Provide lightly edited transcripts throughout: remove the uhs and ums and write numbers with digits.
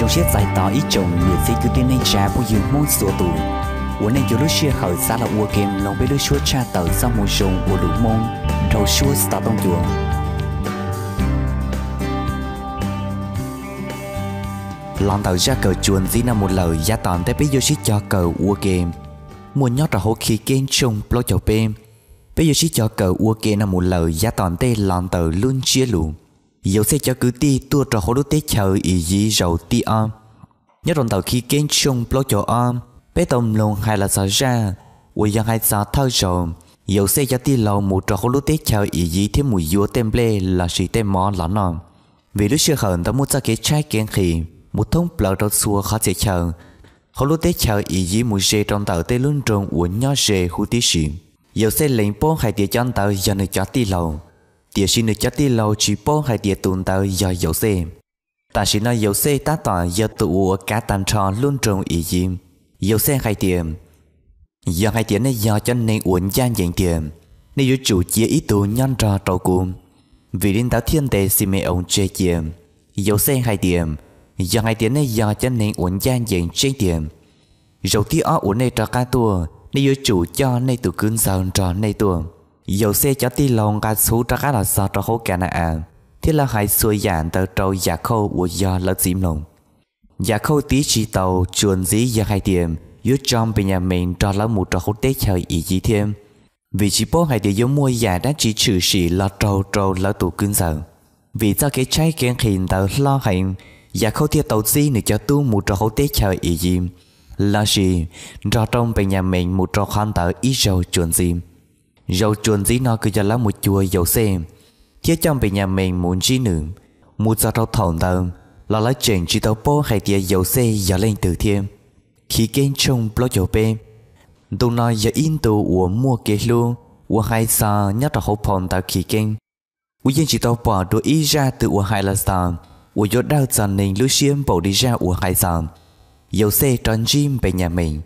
trong chiếc giải tỏ ý chồng người xây cứ tên anh cha của dương môn sửa tù. Uống anh cho lúc chia khởi xa là ua kèm lòng với đứa chúa cha tờ sau mùa chồng của đủ môn đầu chúa xa tông chuồng. Lòng tàu ra cờ chuồn dĩ năm một lời gia tòn tới bây giờ xích cho cờ ua kèm. Muốn nhót ra hô khí kênh trông bó chậu bêm. Bây giờ xích cho cờ ua kèm năm một lời gia tòn tới lòng tàu luôn chia lụm. Dẫu sẽ cho cứ ti tua trò hô đốt tế trời ý dí rầu ti om. Nhớ rộn tàu khi kênh trông bó chậu om. Bé tông lông hay là xa ra. Ui dân hay xa thơ rộn. Dẫu sẽ cho ti lâu một trò hô đốt tế trời ý dí thêm mùi dùa tên blê là sĩ tên mó lỏ nòn. Vì lúc xưa khẩn ta muốn ra kế trái kênh khỉ. Một thông bờ rau xua khó dễ chờ. Họ lúc tế chờ ý dí mùi rê trong tàu tê luôn rộn uống nhỏ rê hữu tí xịn. Dẫu xe lệnh bố hay tìa chọn tàu do nơi cho tí lâu. Tìa xin nơi cho tí lâu chỉ bố hay tìa tùn tàu do dẫu xe. Ta xin nói dẫu xe tá tỏa do tụ ua cá tàn trò luôn rộn ý dí. Dẫu xe hay tìa. Do hay tìa này do cho nên uống gian dạng tìa. Nên dù chủ chia ý tù nhon trò trò cùng. Vì đến tàu thiên tê xì mê ông chê chìa. Dẫu xe hay tìa. Do ngày tiếng này do cho nên uốn gian dành trên tiền. Dẫu tí ó uốn này trò ca tùa. Nên dù chủ cho nên tù cưng sao trò này tùa. Dẫu xe cho tí lòng ca xú trò cá là sao trò khô kẻ nạ à. Thế là hãy xuôi giản tờ trâu giả khâu của do lỡ dìm lòng. Giả khâu tí trì tàu chuồn dí do hai tiền. Dù trong bên nhà mình trò lỡ một trò khô tế trời ý chí thêm. Vì chỉ bố hai tiền dù mua giả đã chỉ trừ sĩ lo trâu trâu lỡ tù cưng sao. Vì do cái trái kén khỉnh tờ lo hành. Dạ khâu thiệt tàu xí nữa cho tu một trò khâu tế trời ý dìm. Là gì? Rõ trong bên nhà mình một trò khăn tàu ý râu chuồn dìm. Râu chuồn dí nó cứ cho lá một chùa dầu xe. Thiệt trong bên nhà mình muốn dí nữ. Một giọt râu thỏng tàu. Là lá chỉnh chỉ tàu bố hay thiệt dầu xe dở lên từ thiêm. Khi kênh trông bó dầu bê. Tụng nói dở in tù uống mua kế luôn. Uống hai xa nhắc trò khâu phòng tàu khi kênh. Uống dân chỉ tàu bỏ đuổi ý ra từ uống hai là sao. Ủa dốt đau dần nên lưu xiêm bầu đi ra ủa hai dòng. Dẫu xe tròn chim về nhà mình.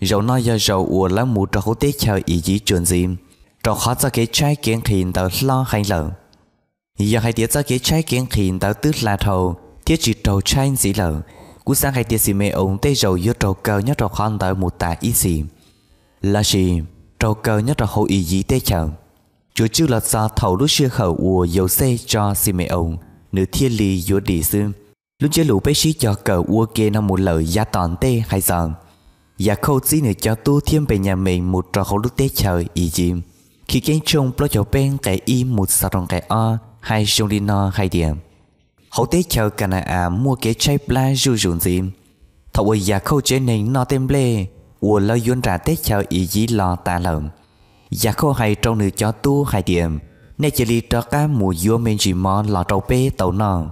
Dẫu nói do dầu ủa lá mù trò khổ tế chờ ý chí chuẩn dìm. Trò khó ra cái trái kiến khỉnh tao lo hành lợ. Giờ hai tiết ra cái trái kiến khỉnh tao tức là thầu. Tiết chỉ trầu trái dĩ lợ. Cú sang hai tiết xì mê ống tê dầu dốt trầu cầu nhất trò khăn tao một tà ý xì. Là gì? Trầu cầu nhất trò khổ ý chí tế chờ. Chúa chứ là do thầu lúc xưa khẩu ủa dầu xe cho xì mê ống. Nữ thiên lý vô địa sư lúc chế lũ bế sĩ cho cờ ua kê nó một lợi gia toàn tê hay giòn. Và khâu xí nữ cho tu thêm về nhà mình một trò khẩu lúc tế trời ý dìm. Khi kênh trông bó cháu bên cái y một xa rong cái o hay trông đi no hay điểm. Hậu tế trời cả nà à mua cái trái bla ru rùn dìm. Thậu ơi và khâu chế nền no tên lê. Ua lo dôn ra tế trời ý dí lo ta lợm. Và khâu hay trông nữ cho tu hay điểm. Nên chỉ lý cho các mùa dùa mình chỉ mò lọ trâu bê tàu nọ.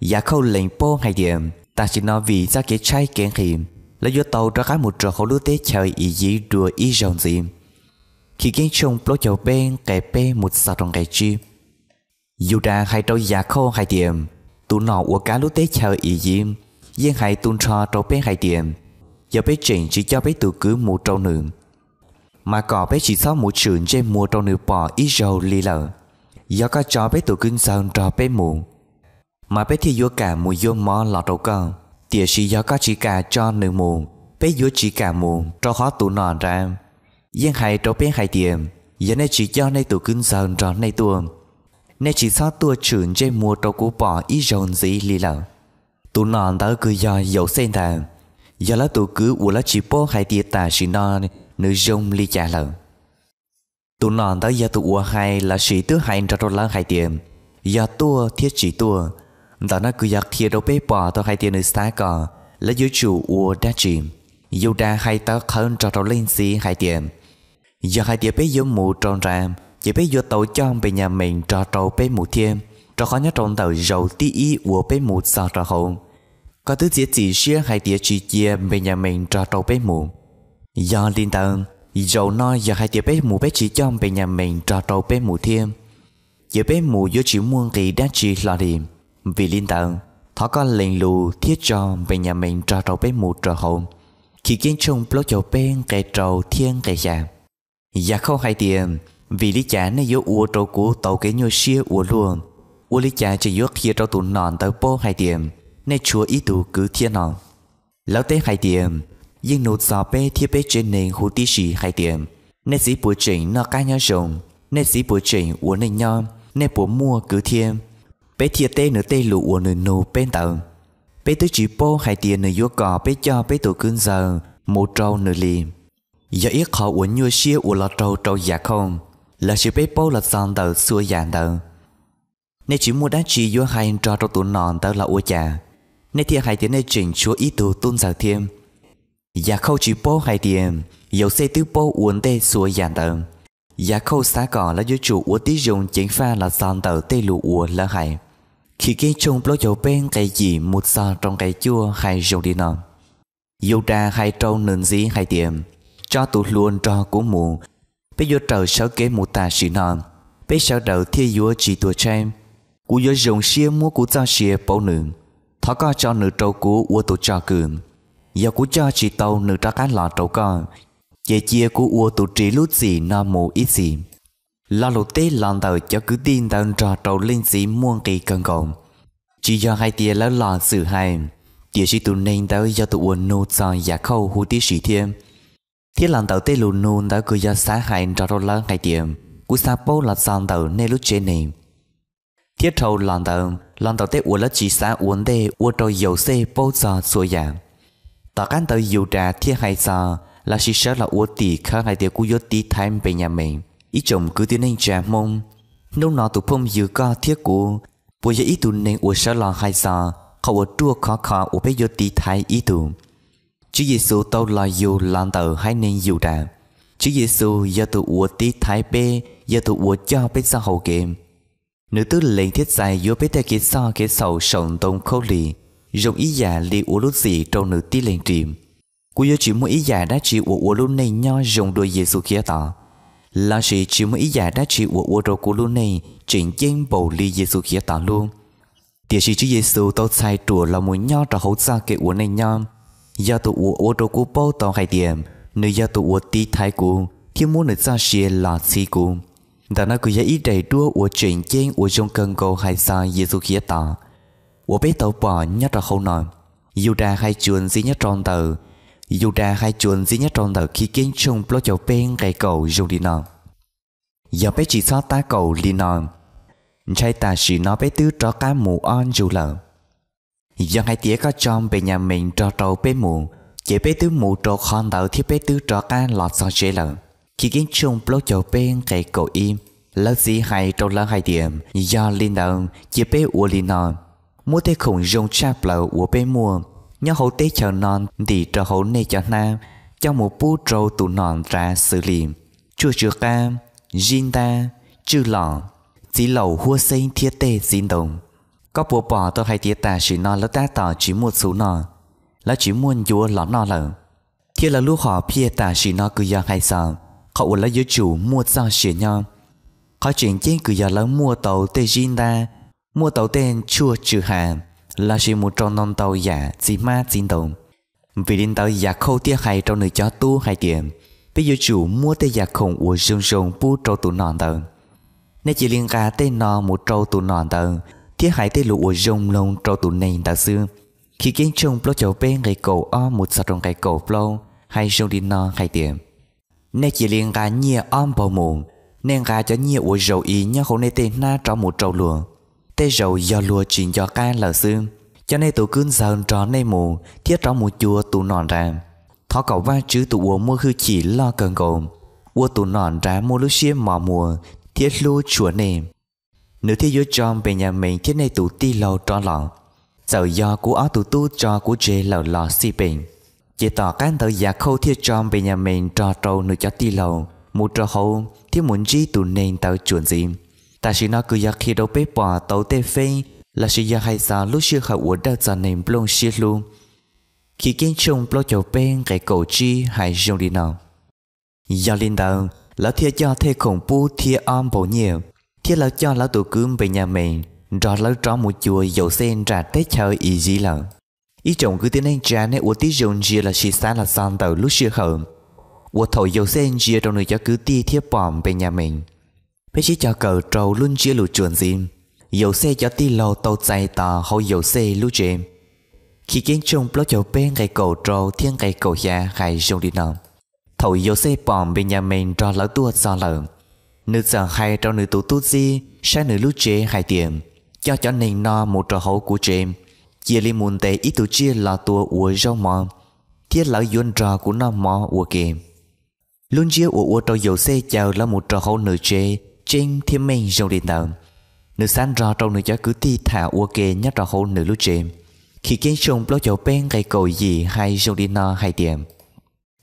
Giá khâu lệnh bố hay điểm. Ta chỉ nói vì ra cái trái kén khìm. Là dùa tàu cho các một trò khẩu lút tế trời ý dí đùa ý rộng dìm. Khi kén trông bố chậu bên kẻ bê một sao trong cái chim. Dù ra hay trâu giá khâu hay điểm. Tụ nọ của cá lút tế trời ý dìm. Dân hay tụn trò trâu bê hay điểm. Giờ bế trình chỉ cho bế tụ cứ một trâu nữ. Mà có bé chỉ sau một trường trên mua trong nữ bỏ ít râu lì lợ. Do có cho bé tụ cưng sơn cho bé muộn. Mà bé thì vô cả mùi vô mò lọt đầu con. Tìa sĩ do có chỉ cả cho nữ muộn. Bé vô chỉ cả muộn cho khó tụ nọ ra. Dân hay cho bé hay tiệm. Giờ này chỉ cho này tụ cưng sơn cho này tuồng. Nên chỉ sau tua trường trên mua trong cú bỏ ít râu gì lì lợ. Tụ nọ tớ cứ do dấu sen thà. Do lá tụ cứ ủa lá chỉ bố hay tiệt tà sĩ non. Nữ dung ly trả lợn. Tụ nòn tới giờ tụ ua hay là sĩ tứ hành ra trôn lăng hai tiền. Giờ tua thiết chỉ tua. Đó nó cứ giặc thiệt đâu bế bỏ tao hai tiền nữ xá cò. Là dưới chủ ua đá chìm. Dù đa hay tớ khẩn ra trôn lên xí hai tiền. Giờ hai tiền bế dưới mù trôn ram. Chỉ bế dưới tàu chong về nhà mình trò trâu bế mù thêm. Trò khó nhá trôn tàu dầu tí ý ua bế mù sao trò hồn. Có thứ giết chỉ xía hai tiền chỉ chia về nhà mình trò trâu bế mù. Do liên tận, dầu nói giờ hai tiệp bé mù bé chỉ trong về nhà mình trò trâu bé mù thêm. Giờ bé mù vô chỉ muôn kỳ đá chỉ lo điểm. Vì liên tận, thỏ con lệnh lù thiết cho về nhà mình trò trâu bé mù trò hồn. Khi kiến chung lối trầu bên cây trầu thiên cây già. Giờ không hai tiền, vì lý trả nó vô ua trâu của tàu cái nhô xia ua luôn. Ua lý trả chỉ vô khi trâu tụ nọn tới bố hai tiền. nên chúa ý tù cứ thiên nọ. Lão tế hai tiệm, nhưng nụ gió bê thiê bê trên nền hú tí xì hai tiệm. Nên dĩ bố chỉnh nó ca nhau rộng, nên dĩ bố chỉnh uống nền nhau, nên bố mua cứ thiên. Bê thiê tê nửa tê lụ uống nửa nụ bên tàu. Bê tư chỉ bố hai tiệm nửa vô cỏ bê cho bê tù cưng giờ, một trâu nửa lì. Giờ ít khó uống nhu xia uống lọ trâu trâu dạ không, là chỉ bê bố là giòn tàu xua dạng tàu. Nên chỉ mua đá chi vô hai trò trong tù nòn tao là ô chà. Nên thiên hai tiếng này chỉnh chúa ý tù tôn giáo thêm. Dạ khâu chỉ bố hai tiếng, dầu xe tứ bố uốn tê xua giàn tờ. Dạ khâu xá cỏ là vô chủ uốn tí dùng chính pha là giàn tờ tê lụ uốn là hai. Khi kia chung bố dầu bên cái gì một giò trong cái chua hai dùng đi nọ. Dù ra hai trâu nền dí hai tiếng, cho tù luôn cho của mù. Bây vô trời sáu kế một tà sĩ nọ, bây sáu đầu thiên vua chỉ tùa trang. Cú vô dùng xia mua cú giao xia bố nữ. Thó có cho nữ trâu cú ua tù cho cường. Giờ cú cho chị tâu nữ trá cá lọ trâu co. Dễ chia cú ua tù trí lút gì nó mù ít gì. Lo lụ tê lòn tờ cho cứ tin tần trò trâu linh sĩ muôn kỳ cần gồm. Chỉ do hai tia lão lò xử hai. Chỉ sĩ tù nên tới do tù ua nụ cho giả khâu hú tí sĩ thêm. Thế lòn tờ tê lù nụ tớ cứ do xá hai trò trâu lớn hai tiệm. Cú xa bố là giòn tờ nê lút trên nền. Thiết trâu lòn tàu tê uốn lát chỉ xã uốn tê uốn trâu dầu xe bố giò xua dạng. Tàu cán tàu dù trà thiết hai giò là chỉ sợ là uốn tì khá hai tiêu cú dốt tí thêm về nhà mình. Ý chồng cứ tiến nên trà mông. Nông nó tụ phong dư co thiết cú. Bùi giờ ý tụ nên uốn sợ lò hai giò. Khẩu uốn trua khó khó uốn bế dốt tí thái ý tụ. Chứ Giê-xu tàu lò dù lòn tàu hai nên dù trà. Chứ Giê-xu giờ tụ uốn tí thái bê giờ tụ uốn cho bế sao hậu kềm. Nữ tư lệnh thiết dài vô bế theo kế so kế sầu sống tông khâu lì. Rồng ý giả lì uống lúc gì trong nữ tí lệnh trìm. Cô vô chỉ muốn ý giả đã chỉ uống lúc này nho rồng đôi Giê-xu kia tỏ. Là chỉ muốn ý giả đã chỉ uống rô của lúc này chỉnh chênh bầu lì Giê-xu kia tỏ luôn. Tiếc sĩ chứ Giê-xu tao sai trùa là muốn nho trò hấu xa kế uống này nho. Do tụ uống rô của bố tao hai điểm. Nữ do tụ uống tí thái cú thì muốn nữ xa xìa lọ xì cú. Đó nó cứ ý đầy đua của chuyện trên của trong cơn cầu hay sao Giê-xu khía tỏ. Của bé tàu bỏ nhất là không nói. Dù ra hai chuồn dĩ nhất trong tờ. Dù ra hai chuồn dĩ nhất trong tờ khi kiến chung bó cháu bên cái cầu dùng đi nọ. Giờ bé chỉ xót ta cầu đi nọ. Trai ta chỉ nói bé tứ cho cá mù on dù lợ. Giờ hai tía có trong về nhà mình cho trâu bé mù. Chỉ bé tứ mù trâu khon tàu thì bé tứ cho cá lọt sao chế lợ. Khi kiến chung bó cháu bên cái cầu im. Lớp dĩ hay trong lớp hai điểm do linh đồng chỉ bé ua linh non mua tê khủng dùng chạp lầu ua bé mua nhớ hậu tê chờ non thì trò hậu nê cho nam cho một bú trâu tụ non ra xử lý chua chua cam jin ta chư lọ dĩ lầu hua sinh thiết tê xin đồng có bùa bỏ tôi hay tía ta chỉ non lớp ta tỏ chỉ một số nọ là chỉ muôn vua lón nọ lở thiết là lúc họ pia ta chỉ nó cứ do hay sao họ ua là giới chủ mua sao xỉa nhau. Khó chuyện trên cứ giờ lớn mua tàu tê jin ta, mua tàu tên chua trừ hà, là chỉ một trong non tàu giả chỉ ma xin đồng. Vì đến tàu giả khâu tia hay trong nơi cho tu hai điểm, bây giờ chủ mua tê giả khổng uống rung rung bu trâu tụ nòn tàu. Nên chỉ liên ca tê nò một trâu tụ nòn tàu, tia hay tê lụ uống rung lông trâu tụ nền tàu xưa. Khi kiến trông bó cháu bên ngày cầu o một sọt trong ngày cầu bó, hay rung đi nò hai điểm. Nên chỉ liên ca nhia om bầu mù. Nên gà cho nhiều ủi rầu ý nhớ khổ nê tên na trong một trâu lùa. Tê rầu do lùa chuyện cho ca lờ xương. Cho nên tụ cưng dần trò nê mù thiết trong một chua tụ nòn ra. Thó cậu va chứ tụ uống mua khư chỉ lo cần gồm. Ua tụ nòn ra mua lúc xếp mò mùa thiết lùa chúa nê. Nữ thiết vô tròn về nhà mình thiết nê tụ ti lâu trò lọ. Giờ do cú ó tụ tu cho cú chê lờ lọ xì bình. Chỉ tỏ cán tờ giả khâu thiết tròn về nhà mình trò trâu nữ cho ti lâu. Một trò hậu thì muốn gì tụ nên tao chuẩn gì. Ta chỉ nó cứ giặc khi đâu bếp bỏ tàu tê phê là sự giặc hay sao lúc xưa khảo uống đợt giờ nền blong xịt luôn. Khi kiến chung blong cháu bên cái cầu chi hay dùng đi nào. Do linh đầu lão thiệt cho thê khổng bu thiệt om bổ nhiều. Thiệt lão cho lão tụ cương về nhà mình rồi lão cho một chùa dầu sen ra tết chơi ý gì lợ. Ý chồng cứ tiến anh cha nên uống tí dùng gì là xịt xa là son tàu lúc xưa khảo. Ủa thầu dầu sen chia trong nơi cho cứ ti thiết bỏm về nhà mình. Phải chỉ cho cờ trâu luôn chia lụt chuồn dìm. Dầu xe cho ti lầu tàu chạy tà hậu dầu xe lũ chêm. khi kiến chung bó chỗ bên ngày cổ trâu thiên ngày cổ gia hay dùng đi nợ. Thổi vô xe bỏng bên nhà mình cho lão tua do lợn. Nữ giờ hay cho nữ tụ tút gì, sẽ nữ lũ chế hay tiền. Cho chó nên no một trò hấu của chế. Chia li mùn tê ít tụ chia là tua ua rau mò. Thiết lão dôn trò của nó mò ua kì. Luôn chia ua ua trò vô xe chào là một trò hấu nữ chế. Trên thiên mình dùng đi nợ. Nữ sáng rò trong nữ cho cứ thi thả ua kê nhắc trò hấu nữ lũ chế. Khi kiến chung bó chỗ bên ngày cổ gì hay dùng đi nợ hay tiền.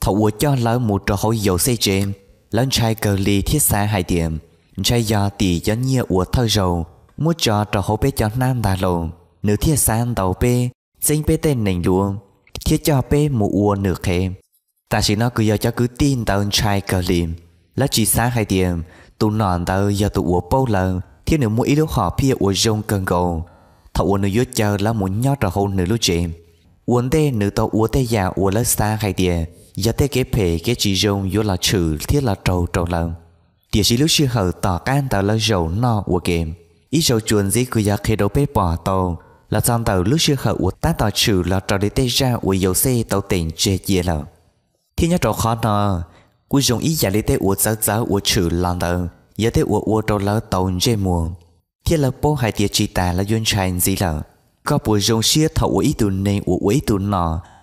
Thảo ua cho lão một trò hấu dầu xe chế. Lão trai cờ lì thiết xa hai tiệm. Trai do tỷ cho nhia ua thơ rầu. Mua cho trò hấu bê cho nam đà lộ. Nữ thiết xa tàu bê. Dinh bê tên nành lúa. Thiết cho bê mù ua nửa khê. Ta chỉ nó cứ do cho cứ tin tao trai cờ lì. Lão chỉ xa hai tiệm. Tụ nọn tao do tụ ua bâu lờ. Thiết nữ mua ý lúc họ phía ua rông cần cầu. Thảo ua nữ vô chờ lão muốn nhó trò hấu nữ lúc chị. Uốn tê nữ tàu ua tê già ua lớp xa hai tiệm. Giờ tới cái phê cái chị rông vô là chữ thiết là trầu trầu lần. Tiếc sĩ lúc sư hở tỏ can tàu là rầu no của kèm. Ít rầu chuồn gì cứ giờ khi đâu bếp bỏ tàu. Là xong tàu lúc sư hở ủa ta tỏ chữ là trầu để tê ra ủa dầu xe tàu tỉnh chê chia lờ. Thế nhá trầu khó nò. Cú rồng ít giả lý tê ủa giáo giáo ủa chữ lần tàu. Giờ tê ủa ủa trầu lỡ tàu chê mùa. Thiết là bố hai tiết chị ta là duyên trành gì lờ. Có bùa rồng xia thậu ủa ít tù này ủa ít tù nọ.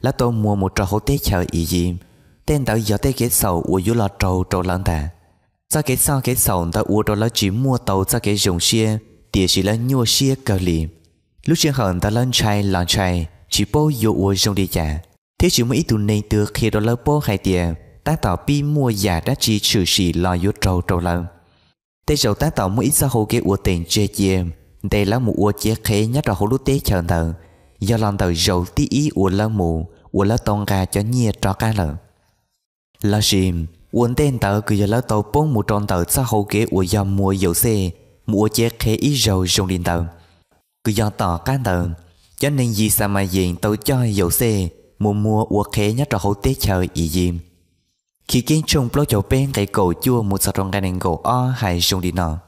Lá tôi mua một trò hấu tế chờ ý gì. Tên tao giờ tế kế sầu ua dũ lọ trầu trầu lãng tà. Sau kế sầu tao ua trầu lá chỉ mua tàu ra kế rồng xia. Tìa chỉ là nhua xia cờ lì. Lúc xuyên hờn tao lăn trai chỉ bố dụ ua rồng đi chả. Thế chỉ mới ý tù nền từ khi đó lá bố hai tìa. Ta tỏ bi mua giả đá chi trừ xì lò dũ trầu trầu lãng. Tế rầu ta tỏ mua ít ra hấu kế ua tình chê chê. Đây là một ua chế khế nhát trò hấu lũ tế chờ tàu. Do lòng tàu rầu tí ý ua lơ mù. Ua lơ tông gà cho nhia trò cá lợ. Là xìm uốn tên tàu cứ giờ lơ tàu bốn mù tròn tàu xa hậu kế ua do mua dầu xe. Mua chế khế ý rầu rồng điên tàu. Cứ do tỏ cá tàu. Cho nên gì xa mà diện tàu cho dầu xe. Mua ua khế nhá trò hậu tế chờ ý dìm. Khi kiến chung bó chậu bên cái cổ chua một sọ trong gà nền cổ o hay rồng điên nọ.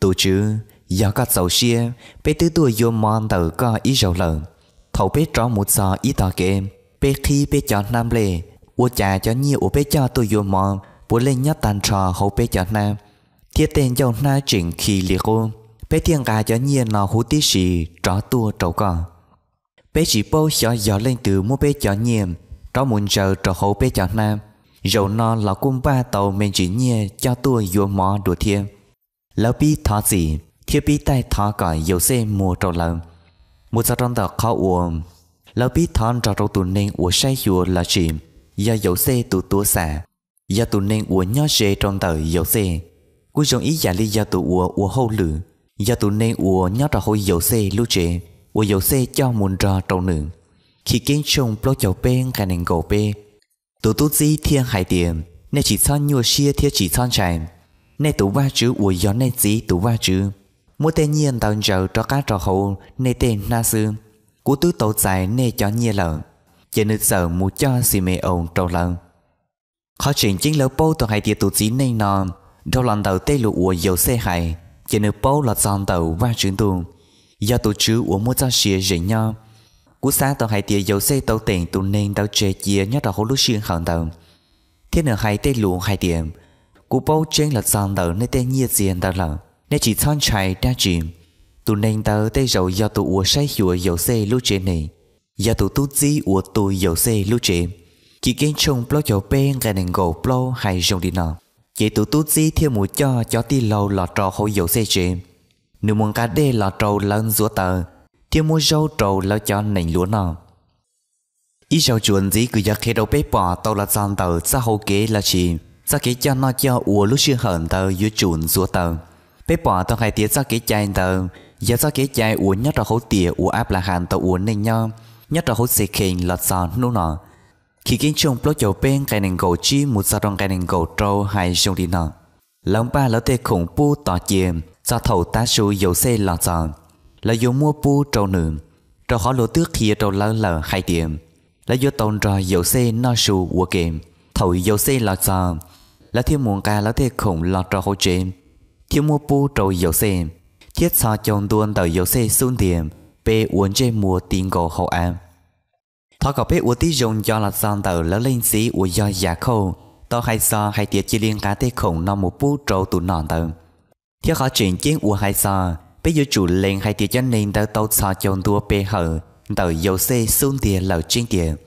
Tù chứ do có dầu xia. Bé tứ tuổi vô mòn tàu có ý rầu lợn. Thầu bế trò một giờ ý tỏ kê. Bế khi bế cho nam lê. Ua chà cho nhiều ua bế cho tôi vô mò. Bố lên nhát tàn trò hậu bế cho nam. Thiết tên dâu na chỉnh khi liệt cô. Bế thiên gà cho nhiều nó hú tí xì. Trò tua trầu cò. Bế chỉ bố cho gió lên từ mua bế cho nhiều. Trò muốn giờ trò hậu bế cho nam. Rầu nó là cung ba tàu mình chỉ nhiều cho tôi vô mò đùa thiên. Lão bí thó gì. Thiết bí tay thó cỏ dầu xe mua trầu lợn. Một giờ trong tàu khó uống. Lão bí thon trò trâu tù nên uống say chùa là chìm. Do dấu xe tù tùa xả. Do tù nên uống nhó xe trong tàu dấu xe. Cuối dòng ý giả lý do tù uống hâu lử. Do tù nên uống nhó trò hôi dấu xe lưu trệ. Uống dấu xe cho mùn trò trâu nữ. Khi kiến trông bó chậu bên khả năng cầu bê. Tù tù dí thiên hải tiệm. Nè chỉ son nhua xia thiết chỉ son chạy. Nè tù ba chữ uống gió nè dí tù ba chữ. Mỗi tên nhiên tàu giờ cho cá trò hậu nê tên na sư. Cú tứ tàu dài nê cho nhia lợn. Giờ nữ giờ mù cho xì mê ồn trầu lợn. Khó chuyện chính lỡ bố tàu hải tiệt tù chí nê nò. Đâu lòng tàu tê lụ ua dầu xe hải. Giờ nữ bố lọt giòn tàu và trứng tù. Do tù chứ ua mua cho xìa rỉ nho. Cú xa tàu hải tiệt dầu xe tàu tỉnh tù nên tàu trề chia nhó trò hậu lúc xuyên hẳn tàu. Thế nữ hải tê lụ hải tiệm. Cú bố trên lọt giòn tàu nê tên nhia diện tàu lợn. Nên chỉ thon chạy đa chìm. Tụi nên tớ tê rầu do tụi ua say chùa dầu xe lưu chế này. Do tụi tút dí ua tụi dầu xe lưu chế. Chỉ kiến chung bó chậu bên gà nền gầu bó hay rồng đi nọ. Chỉ tụi tút dí thêm mùa cho tí lâu lọ trò hôi dầu xe chế. Nếu muốn cá đê lọ trầu lân rúa tờ. Thêm mua râu trầu lọ cho nền lúa nọ. Ý rầu chuồn dí cứ giặc khi đâu bếp bỏ tàu là giòn tờ xa hô kế là chìm. Xa kế cho nó cho ua lúc xưa hởn tờ dưới chuồn rúa tờ. Bế bỏ tao hai tiết ra kế chai tờ. Giờ ra kế chai uống nhát ra hấu tìa. Uống áp là hàn tao uống nên nhau. nhất là hút xì kinh là sao nô nọ khi kiến chung plot dầu bên cái nền gỗ chi một sao trong cái nền gỗ trâu hay dùng đi nọ lòng ba lão tê khủng pu tỏ chiềm do thầu tá su dầu xe là sao là dầu mua pu trâu nương trâu khó lúa tước kia trâu lơ lờ hai tiệm là dầu tồn rồi dầu xe no su uo kềm thầu dầu xe là sao là thiên muôn ca lão tê khủng lọt trâu hỗ chiềm thiên mua pu trâu dầu xe thiết sao chồng tuôn tờ dầu xe xun tiệm bê uốn trên mùa tiền gỗ hậu am thọ cậu bé uốn tí dùng do là sang tờ lỡ lên xí uốn do giả khâu tao hay so hay tiệt chỉ liên cá tê khổng nằm một bút trâu tụ nọn tờ theo khó chuyện chiến uốn hay so bé vô chủ lên hay tiệt cho nên tao tao so chồng tua bê hở tờ dầu xe xun tiệt lỡ trên tiệt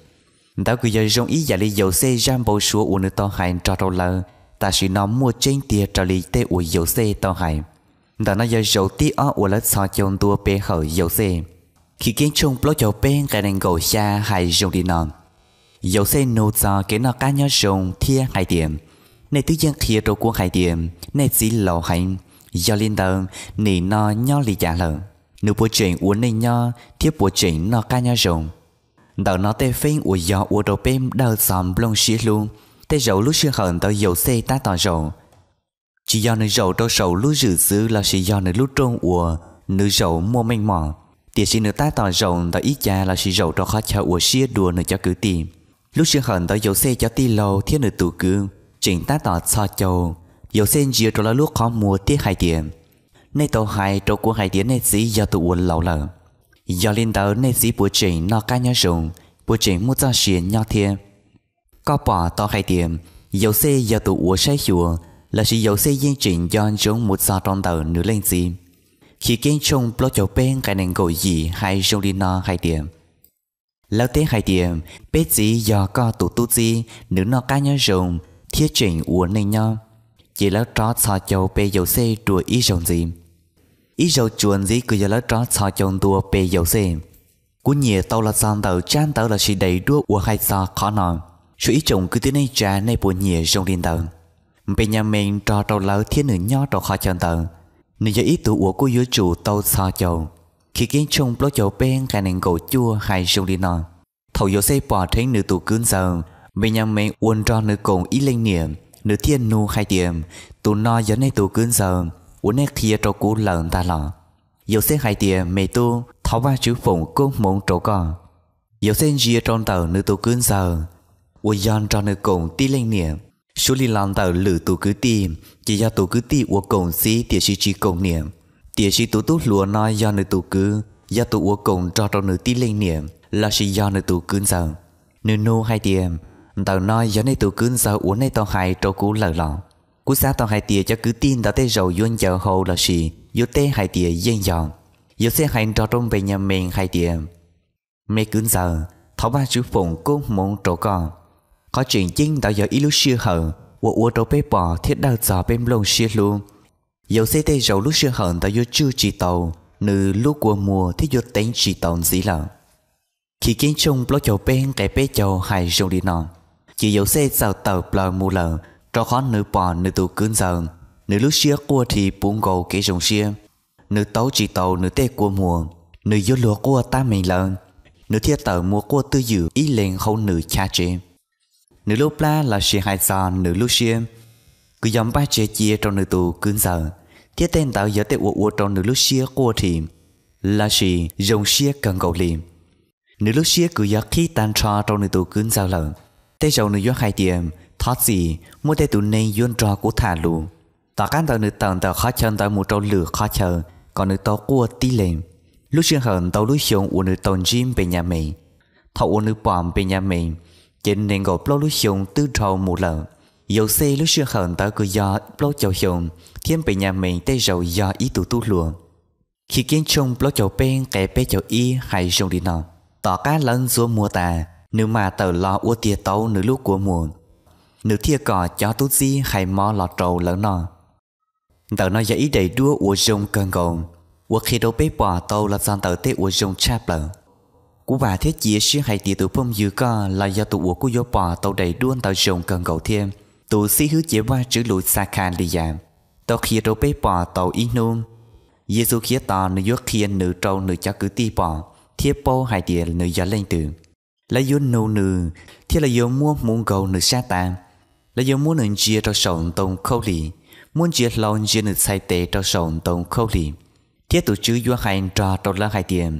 tao cứ giờ dùng ý giả đi dầu xe giam bầu xua uốn nữa tao hay cho tao lỡ ta chỉ nó mua trên tiệt trở lì tê uốn dầu xe tao hay đó nó giờ dầu tí ở uốn lỡ so chồng tua bê hở dầu xe khi kiến chung plot dầu bên cái nền gỗ xa hay dùng đi nọ dầu xe nô cho cái nó cá nhau dùng thia hai tiệm này tự nhiên thia đồ của hai tiệm này chỉ lẩu hành do liên tờ nỉ nó nhau lì trả lợ nếu bộ chuyện uốn này nhau thiếp bộ chuyện nó cá nhau dùng đó nó tê phim uốn do uốn đồ bên đào sầm lông xí luôn tê dầu lúc xưa hận tờ dầu xe ta tỏ dầu chỉ do nơi dầu đâu sầu lúc dự dữ là chỉ do nơi lúc trôn uốn nơi dầu mua mênh mỏ tiền xin được ta tỏ rộng tỏ ý cha là xì rộng cho khó cho ủa xia đùa nữa cho cứ tìm lúc xưa hận tỏ dầu xe cho ti lâu thiết nữ tù cương chỉnh ta tỏ so châu dầu xe dìa cho là lúc khó mua tiết hai tiền nay tàu hai trâu của hai tiếng này xí do tụ uốn lẩu lở do liên tàu này xí bùa chỉnh nó cá nhau rộng bùa chỉnh một do xiên nhau thiên có bỏ to hai tiền dầu xe do tụ uốn say chùa là xì dầu xe diên chỉnh do rộng một do trong tàu nửa lên xí khi kiến chung plot dầu bên cái nền gỗ gì hay dùng đi nó hai tiệm lão tế hai tiệm bếp gì do co tụ tụ gì nữ nó cá nhau dùng thiết chỉnh uốn này nhau chỉ lão trót xò châu bê dầu xe đùa ý dùng gì ý dầu chuồn gì cứ giờ lão trót xò châu đùa bê dầu xe cú nhìa tàu là giòn tàu chan tàu là chỉ đầy đua uốn hay xò khó nọ chú ý chồng cứ thế này trà này buồn nhìa dùng đi tàu bên nhà mình trò tàu lão thiết nữ nhau trò khó chọn tàu nếu giờ ý tụ của cô vũ trụ tàu xa châu khi kiến chung plot dầu bên cái nền gỗ chua hay dùng đi nọ thầu dầu xe bỏ thấy nữ tụ cứng giờ bên nhà mình uốn cho nữ cùng ý linh niệm nữ thiên nu hai tiệm tụ no giờ này tụ cứng giờ uốn nét kia trâu cú lợn ta lọ dầu xe hai tiệm mẹ tu tháo ba chữ phụng côn muốn trâu cò dầu xe chia trong tàu nữ tụ cứng giờ uốn giòn cho nữ cùng tí linh niệm số liên làm tàu lử tụ cứ tìm chỉ do tụ cứ ti uống cồn xí tiệt sĩ chỉ cồn niệm tiệt sĩ tụ tút lúa nói do nơi tụ cứ do tụ uống cồn cho trong nơi tí linh niệm là chỉ do nơi tụ cứ giờ nơi nô hai tiệm tàu nói do nơi tụ cứ giờ uống nơi tàu hai trâu cú lờ lọ cú xa tàu hai tiệm cho cứ tin tàu tê dầu duyên chờ hầu là gì vô tê hai tiệm duyên dọn vô xe hành cho trong về nhà mình hai tiệm mẹ cứ giờ tháo ba chú phụng côn môn trâu cò có chuyện chính tàu giờ illusion hở uống uống trâu bê bò thiết đào giò bên lông xia luôn dầu xe tê dầu lúc xưa hận tao vô chưa chỉ tàu nữ lúc của mùa thiết vô tính chỉ tàu gì lợ khi kiến chung plot dầu bên cái bê dầu hay dùng đi nọ chỉ dầu xe giàu tàu plờ mù lợ cho khó nữ bò nữ tụ cứng giờ nữ lúc xưa cua thì buông gầu cái dùng xia nữ tấu chỉ tàu nữ tê của mùa nữ vô lúa cua ta mình lợn nữ thiết tàu mua cua tư dự ý lên không nữ cha chê nữ lúc la là xì hai giờ nữ lúc xia cứ dòng ba chia chia trong nữ tù cứng giờ thiết tên tạo giờ tê uo uo trong nữ lúc xia cua thì là xì dòng xia cần cầu liềm nữ lúc xia cứ giờ khi tan trò trong nữ tù cứng giờ lợn tê dầu nữ do hai tiệm thoát gì mua tê tụ nên duyên trò của thả lù tỏ cán tàu nữ tần tàu khó chân tàu một trâu lửa khó chờ còn nữ tàu cua tí lên lúc xia hận tàu lúc xuống uo nữ tàu gym về nhà mình thầu uo nữ bòm về nhà mình trên nền gỗ plot lúc xuống tư trầu mù lợ dầu xe lúc xưa hận tao cứ do plot châu xuống thêm về nhà mình tê dầu do ý tụ tu lùa khi kiến chung plot châu bên cái bé châu y hay dùng đi nọ tỏ cá lân xuống mùa tà nếu mà tờ lo uo tia tấu nữ lúc của mùa nữ thia cỏ cho tút gì hay mò lọt trầu lỡ nọ tờ nó dạy đầy đua uo dùng cần gồm uo khi đâu bé bỏ tàu là gian tờ tê uo dùng chạp lợ cú bà thiết chia xuyên hay tì tụ phong dư co là do tụ uống của gió bò tàu đầy đuôn tàu dùng cần cầu thêm tụ xí hứa chế qua chữ lụi xa khan đi giảm tàu khía trâu bê bò tàu ý nôn giê xu khía tò nữ gió khía nữ trâu nữ cho cứ ti bò Thiếp bố hai tiền nữ gió lên tường. Là vô nụ nữ, thiếp là vô mua muốn cầu nữ xa tạm. Là vô muốn nữ chia cho sống tông khâu lì. Muốn chia lòng chia nữ sai tế cho sống tông khâu lì. Thiếp tụ chứ vô hành trò trò là hai tiền.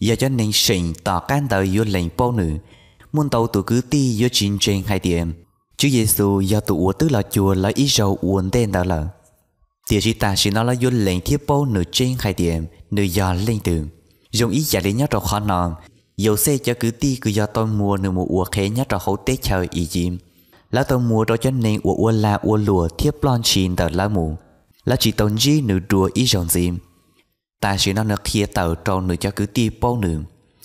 Giờ cho nên sinh tỏ cán tàu vô lệnh bố nữ. Muốn tàu tụ cứ ti vô chín trên hai tiền. Chứ Giê-xu do tụ ủa tức là chùa là ít dầu uốn tên tàu lợn. Tiệt sĩ ta chỉ nói là vô lệnh thiếp bố nửa trên hai điểm nửa giò lên tường dùng ý giả để nhắc trò khó nòn dầu xe cho cứ ti cứ do tôi mua nửa một ua khé nhắc trò hậu tết trời ý chim lá tôi mua đó cho nên ua ua la ua lùa thiếp lon chìm tờ lá mù lá chỉ tồn dí nửa đùa ý dòng dìm ta chỉ nói nửa khía tờ tròn nửa cho cứ ti bố nửa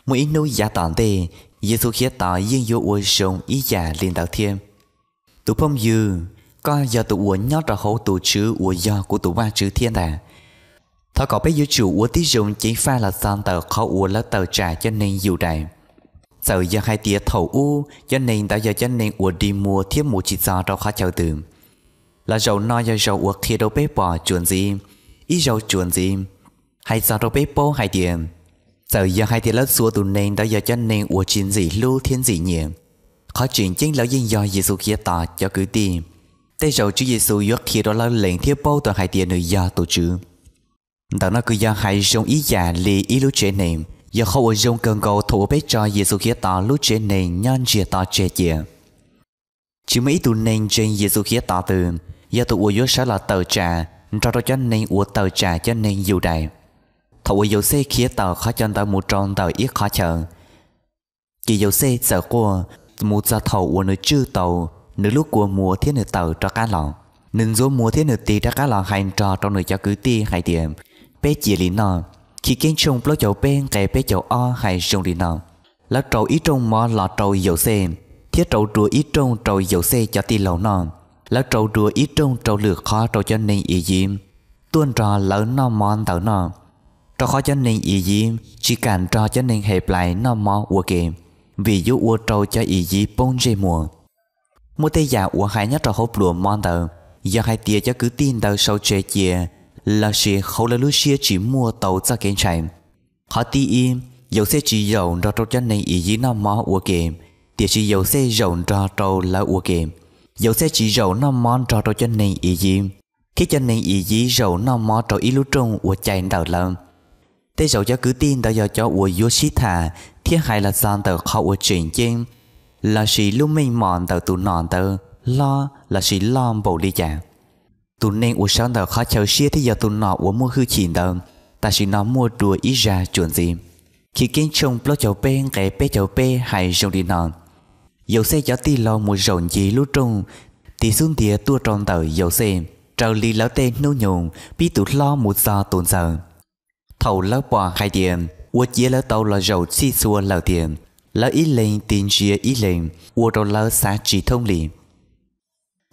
một ít nuôi giả tỏn tê Giê-xu khía tỏ riêng vô ua dùng ý giả liền tạo thêm tụ phong dư có giờ tụ uốn nhót ra hậu tụ chữ uốn do của tụ ba chữ thiên đà. Thọ có bé dưới chủ uốn tí dùng chỉ pha là san tờ khó uốn lá tờ trả cho nên dù đại. Giờ do hai tia thầu u cho nên đã giờ cho nên uốn đi mua thiếp một chỉ do đâu khó chào từ. Là dầu no do dầu uốn kia đâu bé bỏ chuồn gì, ít dầu chuồn gì, hay do đâu bé bố hai tia. Giờ do hai tia lót xua tụ nên đã giờ cho nên uốn chín gì lưu thiên gì nhỉ. Khó chuyện chính lão duyên do Giê-xu kia tỏ cho cứ ti. Thế rồi Chúa Giê-xu giọt khi đó là lệnh thiếp bố toàn hai tiền nữ do tổ chữ. Đó nó cứ do hai dòng ý giả lì ý lúc chế nền. Do không ở dòng cần cầu thủ bếp cho Giê-xu khía tỏ lúc chế nền nhon dìa tỏ chế chìa. Chỉ mấy tù nền trên Giê-xu khía tỏ từ. Do tụ ua giọt sẽ là tờ trà. Cho đó cho nền ua tờ trà cho nền dù đại. Thủ ua dầu xe khía tỏ khó cho tờ một trong tờ ít khó chờ. Chỉ dầu xe sợ qua một gia thầu ua nữ chư tàu. Nữ lúc của mùa thiết nữ tàu cho cá lọ. Nâng dối mùa thiết nữ tì ra cá lọ hành trò trong nữ cho cứ ti hay tiệm. Bé chỉ lý nọ. Khi kênh trông bố cháu bên kè bé cháu o hay trông lý nọ. Lá trâu ít trông mò lọ trâu dầu xe. Thiết trâu đùa ít trông trâu dầu xe cho ti lẩu nọ. Lá trâu đùa ít trông trâu lược khó trâu cho nên ý dìm. Tuôn trò lỡ nọ mòn tàu nọ. Trò khó cho nên ý dìm. Chỉ cản trò cho nên hẹp lại nọ mò ua kìm. Vì dụ ua trâu cho ý dì bông dê mùa. Một tay giả của hai nhát trò hộp lùa mòn tờ. Do hai tia cho cứ tin tờ sâu trẻ chìa. Là xì khâu là lưu xìa chỉ mua tàu cho kênh chạy. Họ ti im. Dầu xe chỉ dầu ra trâu cho nên ý dí nó mò ua kềm. Tia chỉ dầu xe dầu ra trâu là ua kềm. Dầu xe chỉ dầu nó mòn ra trâu cho nên ý dí. Khi cho nên ý dí dầu nó mò trâu ý lưu trung ua chạy tờ lợn. Tay dầu cho cứ tin tờ do cho ua vô xí thả. Thiết hai là gian tờ khâu ua chuyển chênh. Là sĩ lúc mình mòn tờ tụ nòn tờ lo là sĩ lo bầu đi chả. Tụ nên ủa sáng tờ khó cháu xia thì giờ tụ nọ ủa mua hư chỉnh tờ. Ta sĩ nó mua đùa ít ra chuẩn gì. Khi kênh trông bó cháu bê cái bê cháu bê hay rộng đi nòn. Dầu xe cháu ti lo mua rộng gì lúc trông. Tí xuống tía tua tròn tờ dầu xe. Trào lý lão tên nô nhùng. Bí tụ lo một do tồn giờ. Thầu lão bò hai tiền. Ủa chia lão tàu là rộng xì xua lão tiền. Là ý lệnh tiền chia ý lệnh ua rô lơ xa trị thông liền.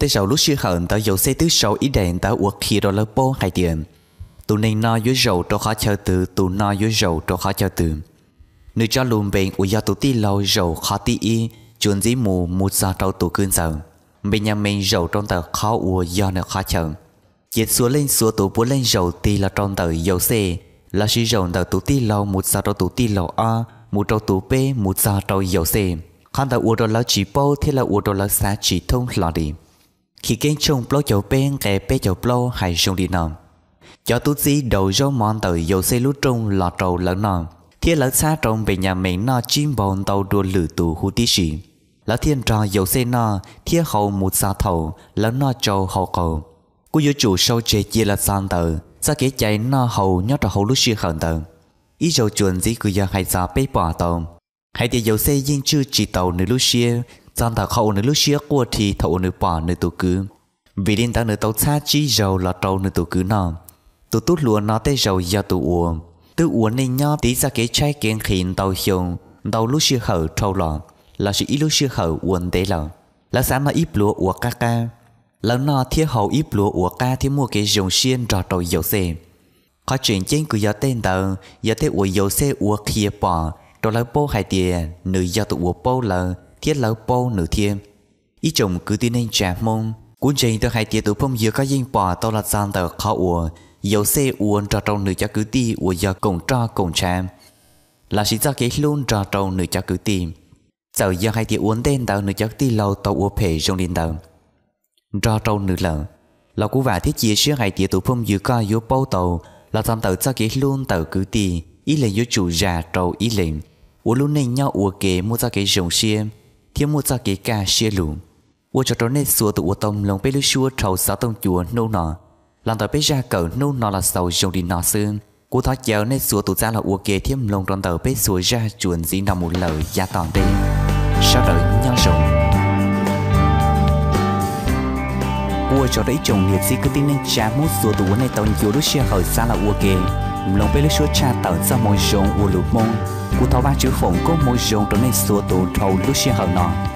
Tới sau lúc xưa hận tao dầu xe tứ sâu ý đèn tao uộc khi rô lơ bố hai tiền. Tụ nên no dưới rầu trô khó chờ từ. Tụ no dưới rầu trô khó chờ từ. Nữ cho lùm bệnh ua do tụ tí lâu rầu khó tí y. Chuẩn dĩ mù một do trâu tụ cơn sợ. Bên nhà mình rầu trong tờ khó ua do nợ khó chờ. Chiết xua lên xua tụ bố lên rầu tí là trong tờ dầu xe. Là xí rầu tờ tụ tí lâu một do trâu tụ tí lâu o. Một trâu tù bê một giờ trâu dầu xe. Khăn tạo ua đô lão chỉ bố thế là ua đô lão xa chỉ thông lọ đi. Khi kênh trông bố cháu bê kè bê cháu bố hay trông đi nọ. Cho tút dí đầu rô mòn tờ dầu xe lút trông lọ trâu lớn nọ. Thế lão xa trông về nhà mình nọ chim bồn tàu đua lử tù hú tí xỉ. Lão thiên trò dầu xe nọ thiết hầu một giờ thầu lớn nọ trâu hầu cầu. Cô vô chủ sâu chê chia là gian tờ. Xa kế cháy nọ hầu nhó trò hầu lúc xưa khẩn tờ. Ý dầu chuẩn dĩ cứ giờ hay giờ bế bỏ tàu. Hãy để dầu xe dinh chư chỉ tàu nữ lúc xưa. Giòn tàu khẩu nữ lúc xưa của thì thậu nữ bỏ nữ tù cứ. Vì đến tàu nữ tàu xa chỉ dầu là tàu nữ tù cứ nọ. Tù tút lúa nó tới dầu do tù ua. Tư uốn nên nhó tí ra cái trái kiến khiến tàu hiền tàu lúc xưa khẩu trâu lò là sự ít lúc xưa khẩu uốn tế lò là sáng mà ít lúa uốn ca ca là nó thiết hậu ít lúa uốn ca thì mua cái dùng xiên rò tàu dầu xe có chuyện chính của gió tên tàu gió thế uốn dầu xe uốn kia bỏ rồi lấy bô hai tiền nửa gió tụ uốn bô là thiết lấy bô nửa thiên ít chồng cứ tin nên trả mông cuốn trình tôi hai tiền tụ phong dừa có dinh bỏ tàu là gian tàu khó uốn dầu xe uốn trò trâu nữ cho cứ ti uốn giờ cùng trò cùng chạm là chỉ do cái luôn trò trâu nữ cho cứ ti giờ giờ hai tiếng uốn tên tàu nữ cho ti lâu tàu uốn phê trong điện tàu trò trâu nữ lợn là cú vả thiết chia sẻ hai tiếng tụ phong dừa coi vô bao tàu là tam tàu do cái luôn tàu cứ ti ý là vô chủ già trâu ý lệnh uốn luôn nên nhau uốn kề mua ra cái rồng xia thêm mua ra cái ca xia lùn uốn trò trâu nên xua tụ uốn tông lòng bê lưỡi xua trâu sáu tông chùa nô nọ làm tờ bây ra cỡ nô nó là sầu dùng đi nó xương cú thoát chéo nên xua tụ ra là uống kế thêm lông trong tờ bây xua ra chuồn dĩ nằm một lời giá tòn đi sau đợi nhau rồng uống cho đấy chồng nghiệp sĩ cứ tin nên cha mút xua tụ này tàu nhiều lúc xe khởi xa là uống kế lông bây lúc xua cha tàu ra môi rồng uống lụt mông cú tháo ba chữ phồng có môi rồng trong này xua tụ thầu lúc xe khởi nó